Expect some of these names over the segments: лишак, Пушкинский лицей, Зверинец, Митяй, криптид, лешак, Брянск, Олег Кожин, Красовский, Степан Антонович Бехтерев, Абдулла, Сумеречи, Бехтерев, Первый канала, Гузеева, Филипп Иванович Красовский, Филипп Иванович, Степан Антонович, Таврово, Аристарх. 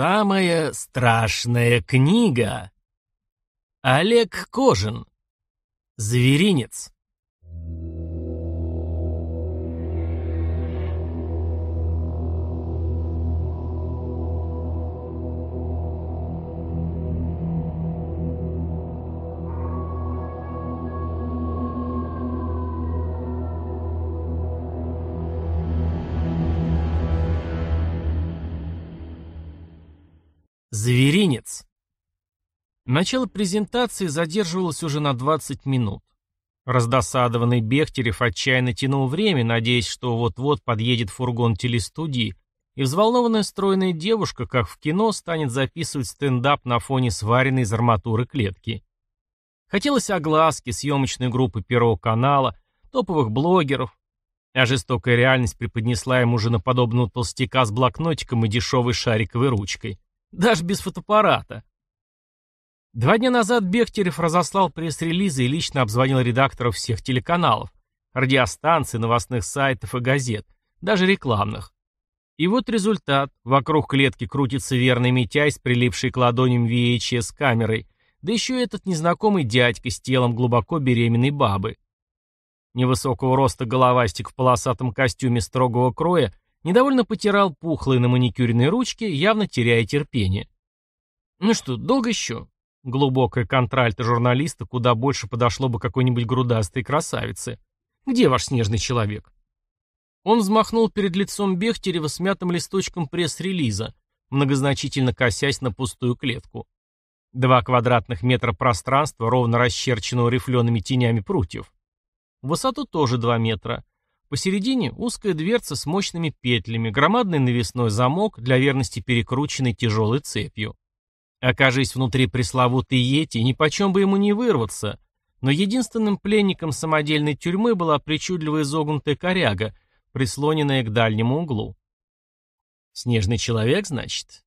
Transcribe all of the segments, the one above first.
Самая страшная книга. Олег Кожин. Зверинец. Зверинец. Начало презентации задерживалось уже на 20 минут. Раздосадованный Бехтерев отчаянно тянул время, надеясь, что вот-вот подъедет фургон телестудии, и взволнованная стройная девушка, как в кино, станет записывать стендап на фоне сваренной из арматуры клетки. Хотелось огласки съемочной группы Первого канала, топовых блогеров, а жестокая реальность преподнесла ему женоподобного толстяка с блокнотиком и дешевой шариковой ручкой. Даже без фотоаппарата. 2 дня назад Бехтерев разослал пресс-релизы и лично обзвонил редакторов всех телеканалов, радиостанций, новостных сайтов и газет, даже рекламных. И вот результат. Вокруг клетки крутится верный Митяй с прилипшей к ладоням VHS-камерой, да еще и этот незнакомый дядька с телом глубоко беременной бабы. Невысокого роста головастик в полосатом костюме строгого кроя недовольно потирал пухлые на маникюрной ручке, явно теряя терпение. Ну что, долго еще? Глубокая контральта журналиста куда больше подошло бы какой-нибудь грудастой красавице. Где ваш снежный человек? Он взмахнул перед лицом Бехтерева смятым листочком пресс-релиза, многозначительно косясь на пустую клетку. 2 квадратных метра пространства, ровно расчерченного рифлеными тенями прутьев. В высоту тоже 2 метра. Посередине узкая дверца с мощными петлями, громадный навесной замок, для верности перекрученный тяжелой цепью. Окажись внутри пресловутой йети, нипочем бы ему не вырваться, но единственным пленником самодельной тюрьмы была причудливо изогнутая коряга, прислоненная к дальнему углу. «Снежный человек, значит?»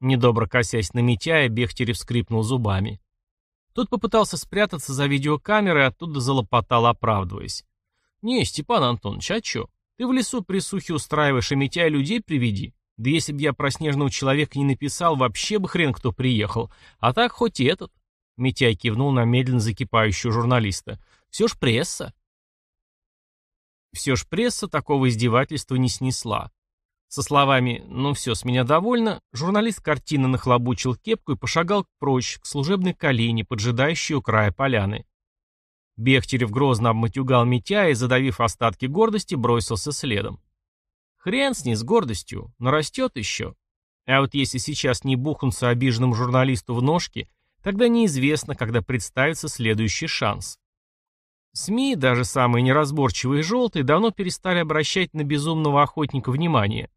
Недобро косясь на Митяя, Бехтерев скрипнул зубами. Тот попытался спрятаться за видеокамерой, оттуда залопотал, оправдываясь. «Не, Степан Антонович, а чё? Ты в лесу присухи устраиваешь, а Митяя людей приведи. Да если б я про снежного человека не написал, вообще бы хрен кто приехал. А так хоть и этот». Митяй кивнул на медленно закипающего журналиста. «Всё ж пресса». Всё ж пресса такого издевательства не снесла. Со словами «ну всё, с меня довольно», журналист картинно нахлобучил кепку и пошагал прочь, к служебной калине, поджидающей у края поляны. Бехтерев грозно обматюгал Митяя и, задавив остатки гордости, бросился следом. Хрен с ней, с гордостью, но растет еще. А вот если сейчас не бухнуться обиженному журналисту в ножки, тогда неизвестно, когда представится следующий шанс. СМИ, даже самые неразборчивые желтые, давно перестали обращать на безумного охотника внимание.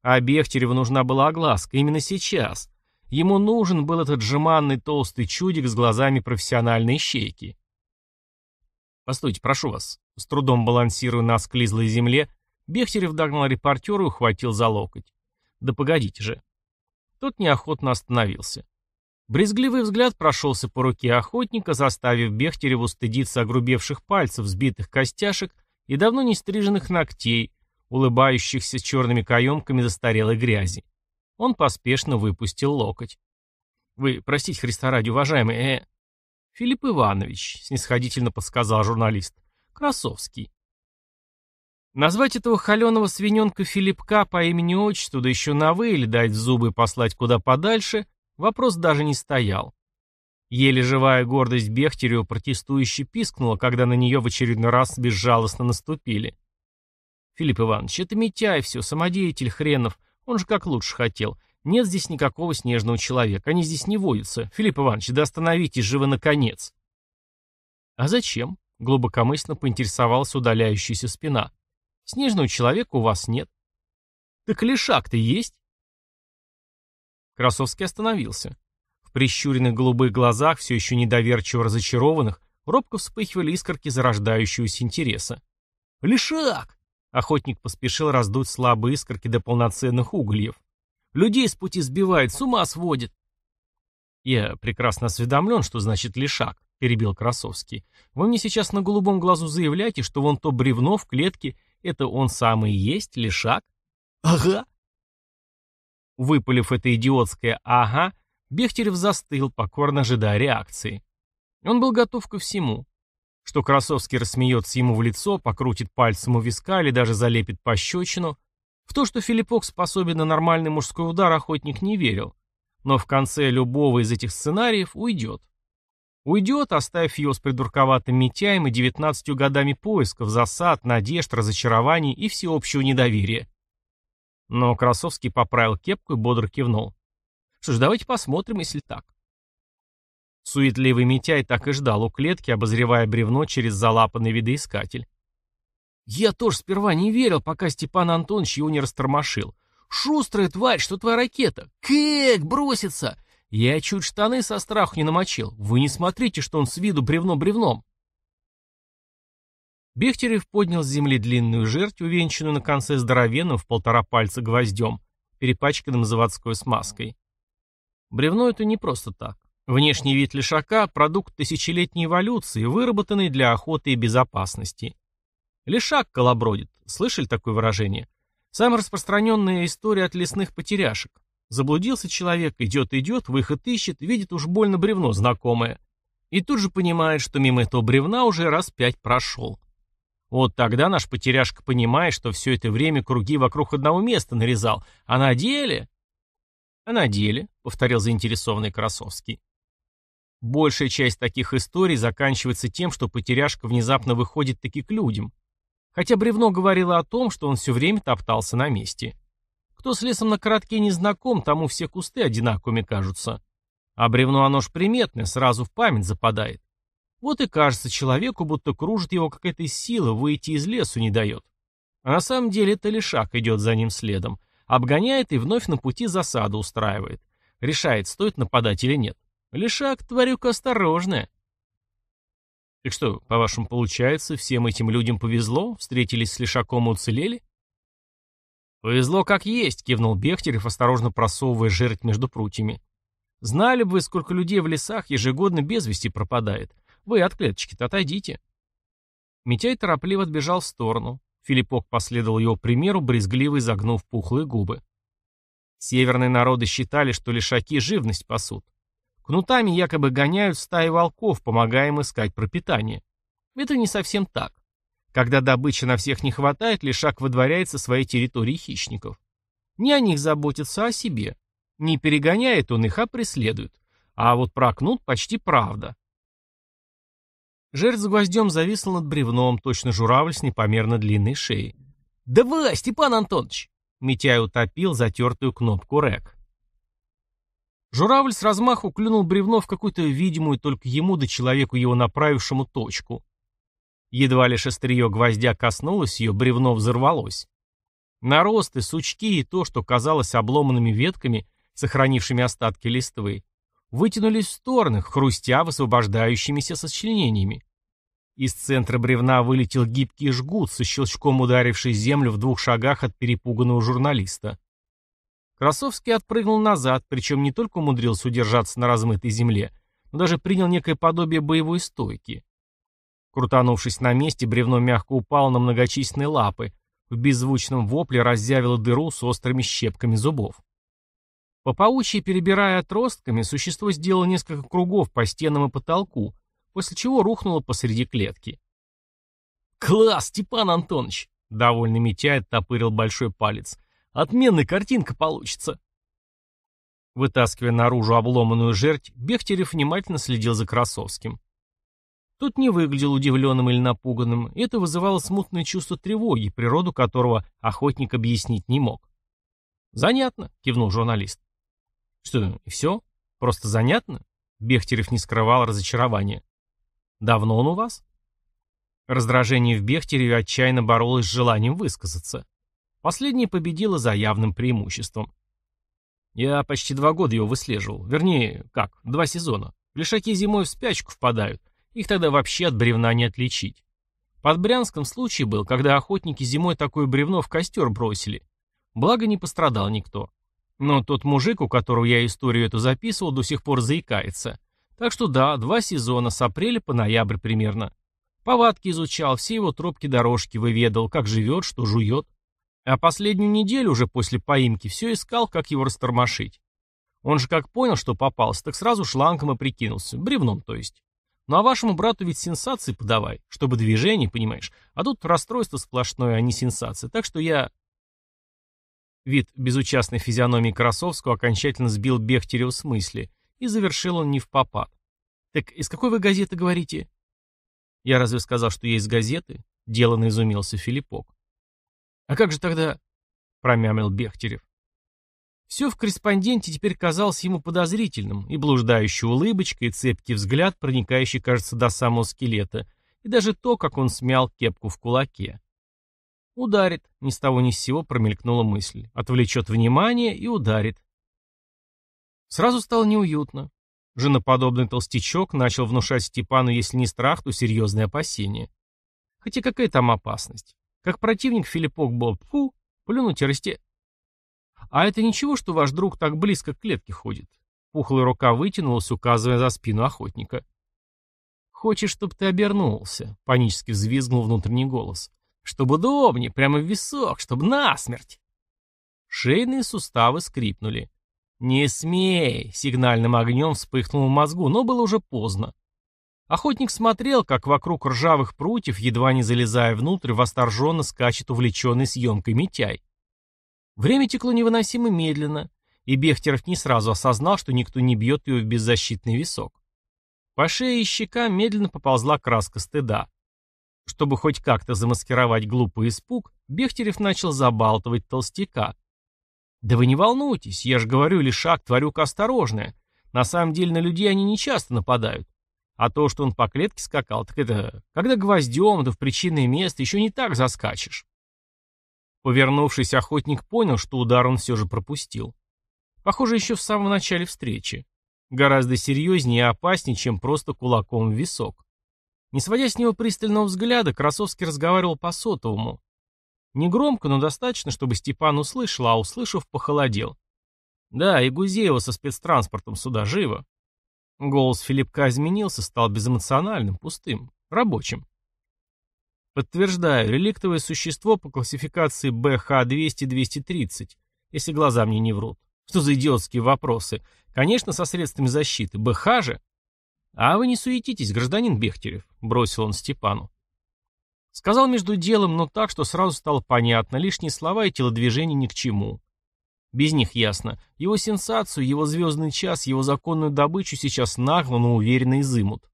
А Бехтереву нужна была огласка именно сейчас. Ему нужен был этот жеманный толстый чудик с глазами профессиональной ищейки. «Постойте, прошу вас». С трудом балансируя на склизлой земле, Бехтерев догнал репортера и ухватил за локоть. «Да погодите же». Тот неохотно остановился. Брезгливый взгляд прошелся по руке охотника, заставив Бехтерева стыдиться огрубевших пальцев, сбитых костяшек и давно не стриженных ногтей, улыбающихся черными каемками застарелой грязи. Он поспешно выпустил локоть. «Вы, простите, Христа ради, уважаемый, Филипп Иванович», — снисходительно подсказал журналист. «Красовский». Назвать этого холеного свиненка Филиппка по имени-отчеству, да еще на «вы» или дать в зубы и послать куда подальше, вопрос даже не стоял. Еле живая гордость Бехтерева протестующе пискнула, когда на нее в очередной раз безжалостно наступили. «Филипп Иванович, это Митяй все, самодеятель хренов, он же как лучше хотел». «Нет здесь никакого снежного человека. Они здесь не водятся. Филипп Иванович, да остановитесь живо наконец!» «А зачем?» — глубокомысленно поинтересовалась удаляющаяся спина. «Снежного человека у вас нет». «Так лешак-то есть?» Красовский остановился. В прищуренных голубых глазах, все еще недоверчиво разочарованных, робко вспыхивали искорки зарождающегося интереса. «Лешак!» — охотник поспешил раздуть слабые искорки до полноценных угольев. «Людей с пути сбивает, с ума сводит». «Я прекрасно осведомлен, что значит лишак», — перебил Красовский. «Вы мне сейчас на голубом глазу заявляете, что вон то бревно в клетке — это он самый и есть лишак?» «Ага». Выпалив это идиотское «ага», Бехтерев застыл, покорно ожидая реакции. Он был готов ко всему. Что Красовский рассмеется ему в лицо, покрутит пальцем у виска или даже залепит пощечину. В то, что Филиппок способен на нормальный мужской удар, охотник не верил. Но в конце любого из этих сценариев уйдет. Уйдет, оставив его с придурковатым Митяем и 19 годами поисков, засад, надежд, разочарований и всеобщего недоверия. Но Красовский поправил кепку и бодро кивнул. Что ж, давайте посмотрим, если так. Суетливый Митяй так и ждал у клетки, обозревая бревно через залапанный видоискатель. Я тоже сперва не верил, пока Степан Антонович его не растормошил. Шустрая тварь, что твоя ракета? Кэк, бросится! Я чуть штаны со страху не намочил. Вы не смотрите, что он с виду бревно бревном. Бехтерев поднял с земли длинную жердь, увенчанную на конце здоровенным в 1,5 пальца гвоздем, перепачканным заводской смазкой. Бревно это не просто так. Внешний вид лешака – продукт тысячелетней эволюции, выработанный для охоты и безопасности. Лишак колобродит. Слышали такое выражение? Самая распространенная история от лесных потеряшек. Заблудился человек, идет, выход ищет, видит уж больно бревно знакомое. И тут же понимает, что мимо этого бревна уже раз 5 прошел. Вот тогда наш потеряшка понимает, что все это время круги вокруг одного места нарезал. А на деле... А на деле, повторил заинтересованный Красовский. Большая часть таких историй заканчивается тем, что потеряшка внезапно выходит таки к людям. Хотя бревно говорило о том, что он все время топтался на месте. Кто с лесом на коротке не знаком, тому все кусты одинаковыми кажутся. А бревно оно ж приметное, сразу в память западает. Вот и кажется человеку, будто кружит его какая-то сила, выйти из лесу не дает. А на самом деле это лешак идет за ним следом, обгоняет и вновь на пути засаду устраивает. Решает, стоит нападать или нет. Лешак, тварюка осторожная. Так что, по-вашему, получается, всем этим людям повезло? Встретились с лешаком и уцелели? Повезло как есть, кивнул Бехтерев, осторожно просовывая жердь между прутьями. Знали бы вы, сколько людей в лесах ежегодно без вести пропадает. Вы от клеточки-то отойдите. Митяй торопливо отбежал в сторону. Филиппок последовал его примеру, брезгливо изогнув пухлые губы. Северные народы считали, что лешаки живность пасут. Кнутами якобы гоняют стаи волков, помогая им искать пропитание. Это не совсем так. Когда добычи на всех не хватает, лешак выдворяет со своей территории хищников. Не о них заботится, а о себе. Не перегоняет он их, а преследует. А вот про кнут почти правда. Жердь с гвоздем зависла над бревном, точно журавль с непомерно длинной шеей. «Давай, Степан Антонович!» Митяй утопил затертую кнопку «рэк». Журавль с размаху клюнул бревно в какую-то видимую только ему да человеку его направившему точку. Едва лишь острие гвоздя коснулось ее, бревно взорвалось. Наросты, сучки и то, что казалось обломанными ветками, сохранившими остатки листвы, вытянулись в стороны, хрустя высвобождающимися сочленениями. Из центра бревна вылетел гибкий жгут, со щелчком ударивший землю в 2 шагах от перепуганного журналиста. Красовский отпрыгнул назад, причем не только умудрился удержаться на размытой земле, но даже принял некое подобие боевой стойки. Крутанувшись на месте, бревно мягко упало на многочисленные лапы, в беззвучном вопле разъявило дыру с острыми щепками зубов. По паучьи, перебирая отростками, существо сделало несколько кругов по стенам и потолку, после чего рухнуло посреди клетки. «Класс, Степан Антонович!» — довольный Митяй оттопырил большой палец. Отменная картинка получится. Вытаскивая наружу обломанную жердь, Бехтерев внимательно следил за Красовским. Тот не выглядел удивленным или напуганным, и это вызывало смутное чувство тревоги, природу которого охотник объяснить не мог. «Занятно», — кивнул журналист. «Что, и все? Просто занятно?» Бехтерев не скрывал разочарования. «Давно он у вас?» Раздражение в Бехтереве отчаянно боролось с желанием высказаться. Последняя победила за явным преимуществом. Я почти 2 года его выслеживал. Вернее, как, 2 сезона. Лешаки зимой в спячку впадают. Их тогда вообще от бревна не отличить. Под Брянском случай был, когда охотники зимой такое бревно в костер бросили. Благо, не пострадал никто. Но тот мужик, у которого я историю эту записывал, до сих пор заикается. Так что да, 2 сезона, с апреля по ноябрь примерно. Повадки изучал, все его тропки-дорожки выведал, как живет, что жует. А последнюю неделю уже после поимки все искал, как его растормошить. Он же как понял, что попался, так сразу шлангом и прикинулся, бревном то есть. Ну а вашему брату ведь сенсации подавай, чтобы движение, понимаешь, а тут расстройство сплошное, а не сенсация, так что я... Вид безучастной физиономии Красовского окончательно сбил Бехтерева с мысли, и завершил он невпопад. «Так из какой вы газеты говорите?» «Я разве сказал, что я из газеты?» — деланно изумился Филиппок. «А как же тогда?» — промямлил Бехтерев. Все в корреспонденте теперь казалось ему подозрительным, и блуждающая улыбочка, и цепкий взгляд, проникающий, кажется, до самого скелета, и даже то, как он смял кепку в кулаке. «Ударит», — ни с того ни с сего промелькнула мысль, отвлечет внимание и ударит. Сразу стало неуютно. Женоподобный толстячок начал внушать Степану, если не страх, то серьезные опасения. Хотя какая там опасность? Как противник Филиппок был, фу, плюнуть и расти. А это ничего, что ваш друг так близко к клетке ходит? Пухлая рука вытянулась, указывая за спину охотника. «Хочешь, чтоб ты обернулся?» — панически взвизгнул внутренний голос. «Чтобы удобнее, прямо в висок, чтобы насмерть!» Шейные суставы скрипнули. «Не смей!» — сигнальным огнем вспыхнул в мозгу, но было уже поздно. Охотник смотрел, как вокруг ржавых прутьев, едва не залезая внутрь, восторженно скачет увлеченный съемкой Митяй. Время текло невыносимо медленно, и Бехтерев не сразу осознал, что никто не бьет его в беззащитный висок. По шее и щекам медленно поползла краска стыда. Чтобы хоть как-то замаскировать глупый испуг, Бехтерев начал забалтывать толстяка. «Да вы не волнуйтесь, я же говорю, лишак, тварюка осторожная. На самом деле на людей они не часто нападают. А то, что он по клетке скакал, так это когда гвоздем, да в причинное место, еще не так заскачешь». Повернувшись, охотник понял, что удар он все же пропустил. Похоже, еще в самом начале встречи. Гораздо серьезнее и опаснее, чем просто кулаком в висок. Не сводя с него пристального взгляда, Красовский разговаривал по сотовому. Негромко, но достаточно, чтобы Степан услышал, а услышав, похолодел. «Да, и Гузеева со спецтранспортом сюда, живо». Голос Филиппка изменился, стал безэмоциональным, пустым, рабочим. «Подтверждаю, реликтовое существо по классификации БХ-200-230, если глаза мне не врут. Что за идиотские вопросы? Конечно, со средствами защиты. БХ же?» «А вы не суетитесь, гражданин Бехтерев», — бросил он Степану. Сказал между делом, но так, что сразу стало понятно, лишние слова и телодвижения ни к чему. Без них ясно. Его сенсацию, его звездный час, его законную добычу сейчас нагло, но уверенно изымут.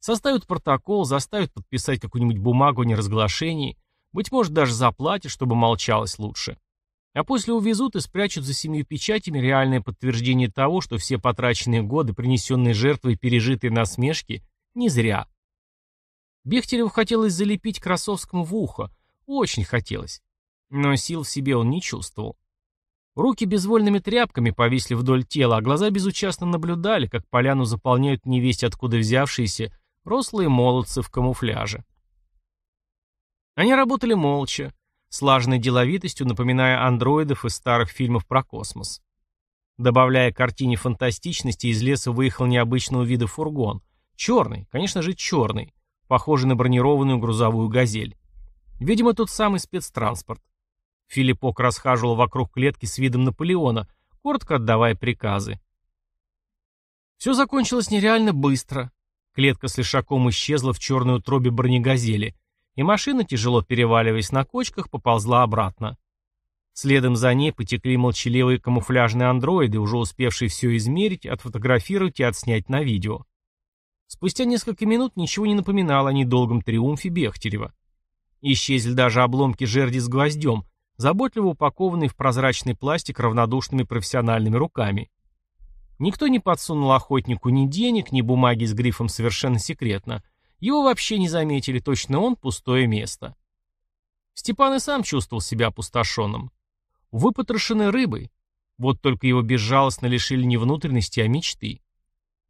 Составят протокол, заставят подписать какую-нибудь бумагу о неразглашении, быть может, даже заплатят, чтобы молчалось лучше. А после увезут и спрячут за 7 печатями реальное подтверждение того, что все потраченные годы, принесенные жертвой и пережитые насмешки, не зря. Бехтереву хотелось залепить Красовскому в ухо, очень хотелось, но сил в себе он не чувствовал. Руки безвольными тряпками повисли вдоль тела, а глаза безучастно наблюдали, как поляну заполняют невесть откуда взявшиеся рослые молодцы в камуфляже. Они работали молча, слаженной деловитостью, напоминая андроидов из старых фильмов про космос. Добавляя картине фантастичности, из леса выехал необычного вида фургон. Черный, конечно же черный, похожий на бронированную грузовую «Газель». Видимо, тот самый спецтранспорт. Филиппок расхаживал вокруг клетки с видом Наполеона, коротко отдавая приказы. Все закончилось нереально быстро. Клетка с лешаком исчезла в черной утробе бронегазели, и машина, тяжело переваливаясь на кочках, поползла обратно. Следом за ней потекли молчаливые камуфляжные андроиды, уже успевшие все измерить, отфотографировать и отснять на видео. Спустя несколько минут ничего не напоминало о недолгом триумфе Бехтерева. Исчезли даже обломки жерди с гвоздем, заботливо упакованные в прозрачный пластик равнодушными профессиональными руками. Никто не подсунул охотнику ни денег, ни бумаги с грифом «Совершенно секретно». Его вообще не заметили, точно он пустое место. Степан и сам чувствовал себя опустошенным. Выпотрошенной рыбой. Вот только его безжалостно лишили не внутренности, а мечты.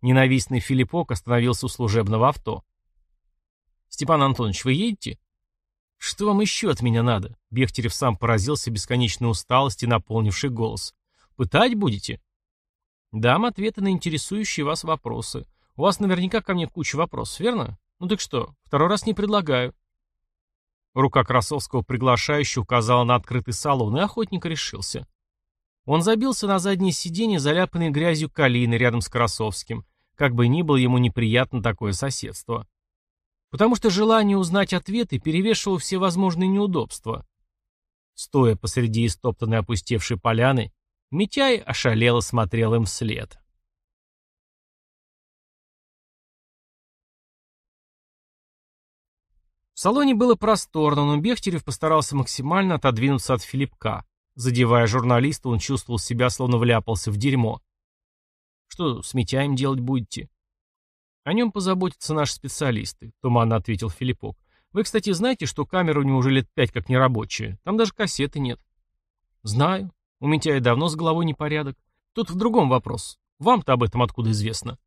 Ненавистный Филиппок остановился у служебного авто. «Степан Антонович, вы едете?» «Что вам еще от меня надо?» Бехтерев сам поразился бесконечной усталости, наполнившей голос. «Пытать будете?» «Дам ответы на интересующие вас вопросы. У вас наверняка ко мне куча вопросов, верно? Ну так что, второй раз не предлагаю». Рука Красовского приглашающего указала на открытый салон, и охотник решился. Он забился на заднее сиденье, заляпанное грязью калины рядом с Красовским, как бы ни было ему неприятно такое соседство. Потому что желание узнать ответы перевешивало все возможные неудобства. Стоя посреди истоптанной опустевшей поляны, Митяй ошалело смотрел им вслед. В салоне было просторно, но Бехтерев постарался максимально отодвинуться от Филиппка. Задевая журналиста, он чувствовал себя, словно вляпался в дерьмо. «Что с Митяем делать будете?» «О нем позаботятся наши специалисты», — туманно ответил Филиппок. «Вы, кстати, знаете, что камера у него уже лет 5 как нерабочая? Там даже кассеты нет». «Знаю. У Митяя давно с головой непорядок. Тут в другом вопрос. Вам-то об этом откуда известно?»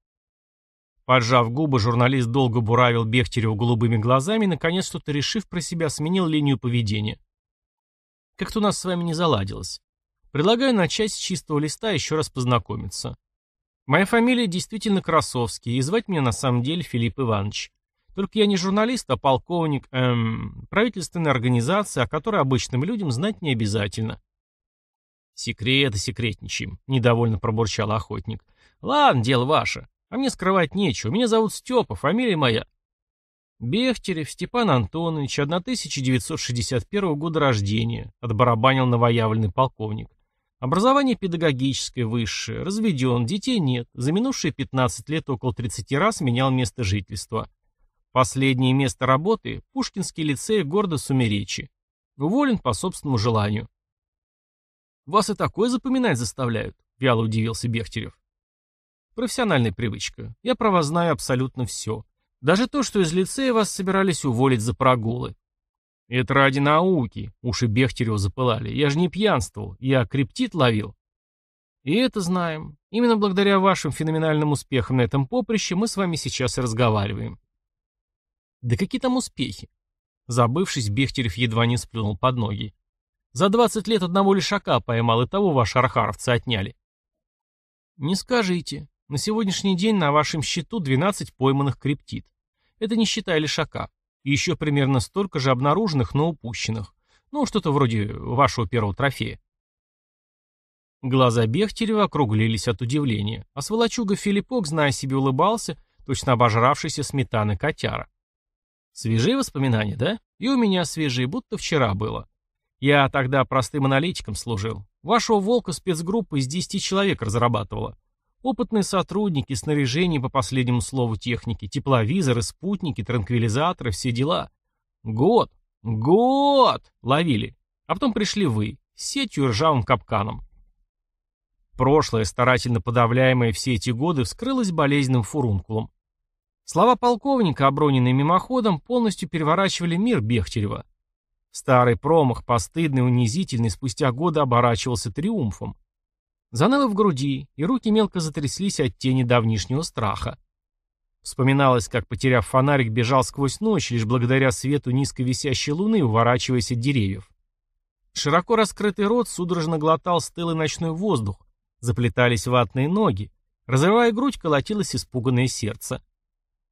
Поджав губы, журналист долго буравил Бехтерева голубыми глазами и, наконец, что-то решив про себя, сменил линию поведения. «Как-то у нас с вами не заладилось. Предлагаю начать с чистого листа и еще раз познакомиться. Моя фамилия действительно Красовский, и звать меня на самом деле Филипп Иванович. Только я не журналист, а полковник, правительственной организации, о которой обычным людям знать не обязательно». «Секреты секретничаем», — недовольно пробурчал охотник. «Ладно, дело ваше. А мне скрывать нечего. Меня зовут Степа, фамилия моя». «Бехтерев Степан Антонович, 1961 года рождения», — отбарабанил новоявленный полковник. «Образование педагогическое высшее, разведен, детей нет, за минувшие 15 лет около 30 раз менял место жительства. Последнее место работы — Пушкинский лицей города Сумеречи. Уволен по собственному желанию». «Вас и такое запоминать заставляют?» — вяло удивился Бехтерев. «Профессиональная привычка. Я про вас знаю абсолютно все. Даже то, что из лицея вас собирались уволить за прогулы». «Это ради науки», — уши Бехтерева запылали. «Я же не пьянствовал, я криптид ловил». «И это знаем. Именно благодаря вашим феноменальным успехам на этом поприще мы с вами сейчас и разговариваем». «Да какие там успехи?» Забывшись, Бехтерев едва не сплюнул под ноги. «За 20 лет одного лишака поймал, и того ваши архаровцы отняли». «Не скажите. На сегодняшний день на вашем счету 12 пойманных криптид. Это не считая лишака. И еще примерно столько же обнаруженных, но упущенных. Ну, что-то вроде вашего первого трофея». Глаза Бехтерева округлились от удивления, а сволочуга Филиппок, зная себе, улыбался, точно обожравшийся сметаны котяра. «Свежие воспоминания, да? И у меня свежие, будто вчера было. Я тогда простым аналитиком служил. Вашего волка спецгруппа из 10 человек разрабатывала. Опытные сотрудники, снаряжение по последнему слову техники, тепловизоры, спутники, транквилизаторы, все дела. Год ловили. А потом пришли вы, с сетью и ржавым капканом». Прошлое, старательно подавляемое все эти годы, вскрылось болезненным фурункулом. Слова полковника, оброненные мимоходом, полностью переворачивали мир Бехтерева. Старый промах, постыдный, унизительный, спустя годы оборачивался триумфом. Заныло в груди, и руки мелко затряслись от тени давнишнего страха. Вспоминалось, как, потеряв фонарик, бежал сквозь ночь, лишь благодаря свету низко висящей луны, уворачиваясь от деревьев. Широко раскрытый рот судорожно глотал стылый ночной воздух, заплетались ватные ноги, разрывая грудь, колотилось испуганное сердце.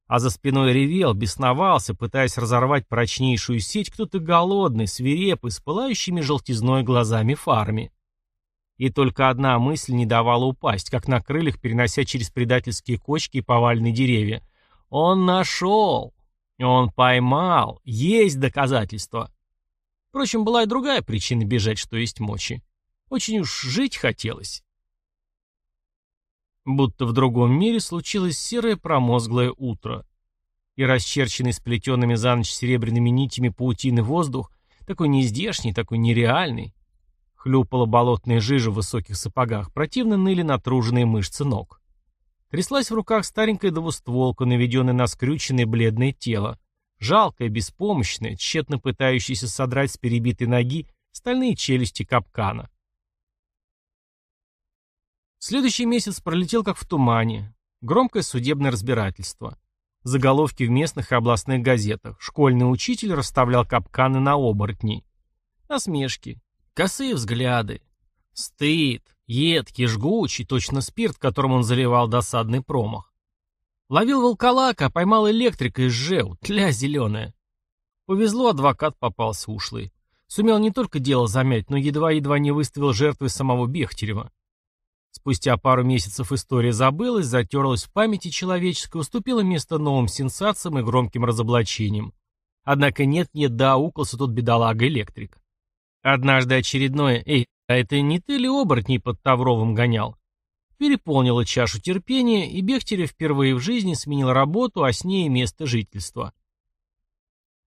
А за спиной ревел, бесновался, пытаясь разорвать прочнейшую сеть, кто-то голодный, свирепый, с пылающими желтизной глазами фарами. И только одна мысль не давала упасть, как на крыльях, перенося через предательские кочки и поваленные деревья. Он нашел! Он поймал! Есть доказательства! Впрочем, была и другая причина бежать, что есть мочи. Очень уж жить хотелось. Будто в другом мире случилось серое промозглое утро. И расчерченный сплетенными за ночь серебряными нитями паутины воздух, такой нездешний, такой нереальный, хлюпала болотная жижа в высоких сапогах, противно ныли натруженные мышцы ног. Тряслась в руках старенькая двустволка, наведенная на скрюченное бледное тело, жалкое, беспомощное, тщетно пытающееся содрать с перебитой ноги стальные челюсти капкана. Следующий месяц пролетел как в тумане. Громкое судебное разбирательство. Заголовки в местных и областных газетах. Школьный учитель расставлял капканы на оборотней. Насмешки. Косые взгляды. Стыд, едкий, жгучий, точно спирт, которым он заливал досадный промах. Ловил волколака, поймал электрика из ЖЭУ, тля зеленая. Повезло, адвокат попался ушлый. Сумел не только дело замять, но едва-едва не выставил жертвой самого Бехтерева. Спустя пару месяцев история забылась, затерлась в памяти человеческой, уступила место новым сенсациям и громким разоблачениям. Однако нет-нет, да аукался тут бедолага-электрик. Однажды очередное «Эй, а это не ты ли оборотней под Тавровым гонял?» переполнило чашу терпения, и Бехтерев впервые в жизни сменил работу, а с ней место жительства.